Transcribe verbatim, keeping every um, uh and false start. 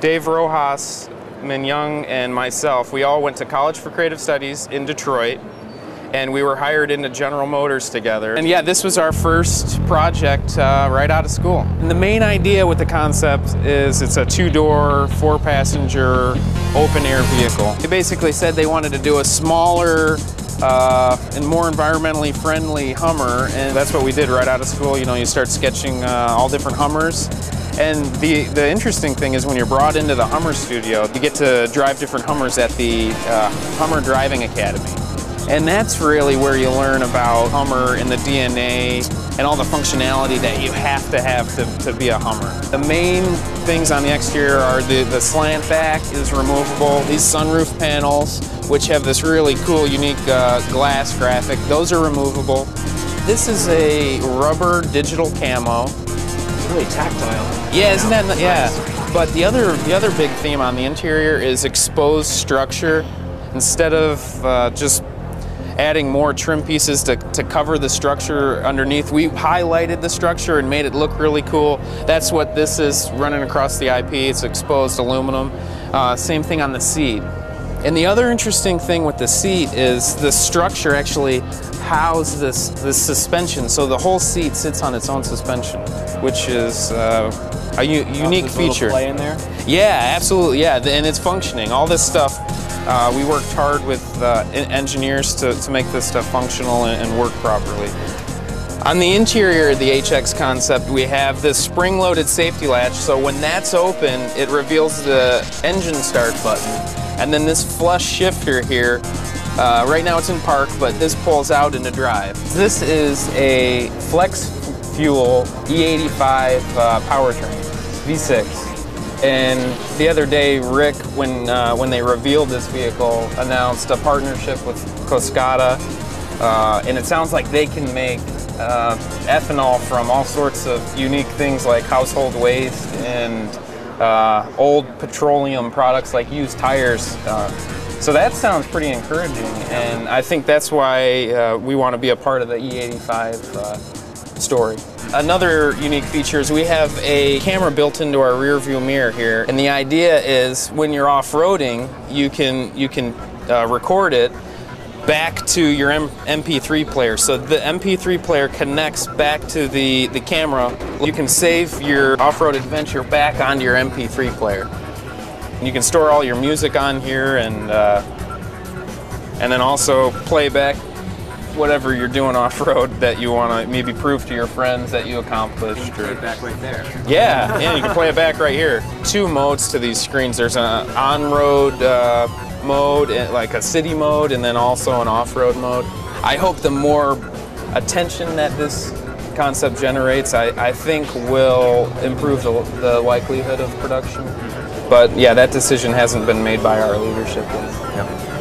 Dave Rojas, Minyoung, and myself, we all went to College for Creative Studies in Detroit, and we were hired into General Motors together. And yeah, this was our first project uh, right out of school. And the main idea with the concept is it's a two-door, four-passenger, open-air vehicle. They basically said they wanted to do a smaller uh, and more environmentally friendly Hummer, and that's what we did right out of school. You know, you start sketching uh, all different Hummers. And the, the interesting thing is when you're brought into the Hummer studio, you get to drive different Hummers at the uh, Hummer Driving Academy. And that's really where you learn about Hummer and the D N A and all the functionality that you have to have to, to be a Hummer. The main things on the exterior are the, the slant back is removable, these sunroof panels, which have this really cool, unique uh, glass graphic, those are removable. This is a rubber digital camo. It's really tactile. Yeah, isn't that, nice. Yeah. But the other, the other big theme on the interior is exposed structure. Instead of uh, just adding more trim pieces to, to cover the structure underneath. We highlighted the structure and made it look really cool. That's what this is running across the I P. It's exposed aluminum. Uh, same thing on the seat. And the other interesting thing with the seat is the structure actually houses this, this suspension. So the whole seat sits on its own suspension, which is uh, a u unique feature. Play in there? Yeah, absolutely, yeah, and it's functioning. All this stuff. Uh, we worked hard with uh, engineers to, to make this stuff functional and, and work properly. On the interior of the H X concept, we have this spring-loaded safety latch, so when that's open, it reveals the engine start button. And then this flush shifter here, uh, right now it's in park, but this pulls out into drive. This is a flex fuel E eighty-five uh, powertrain, V six. And the other day, Rick, when uh, when they revealed this vehicle, announced a partnership with Coskata, uh, and it sounds like they can make uh, ethanol from all sorts of unique things like household waste and uh, old petroleum products like used tires. Uh, so that sounds pretty encouraging, and I think that's why uh, we want to be a part of the E eighty-five uh, story. Another unique feature is we have a camera built into our rear view mirror here, and the idea is when you're off-roading, you can, you can uh, record it back to your M P three player. So the M P three player connects back to the, the camera. You can save your off-road adventure back onto your M P three player. And you can store all your music on here and, uh, and then also play back whatever you're doing off-road that you want to maybe prove to your friends that you accomplished. You can play it back right there. Yeah, yeah, you can play it back right here. Two modes to these screens. There's an on-road uh, mode, like a city mode, and then also an off-road mode. I hope the more attention that this concept generates, I, I think will improve the, the likelihood of production. But yeah, that decision hasn't been made by our leadership yet. Yeah.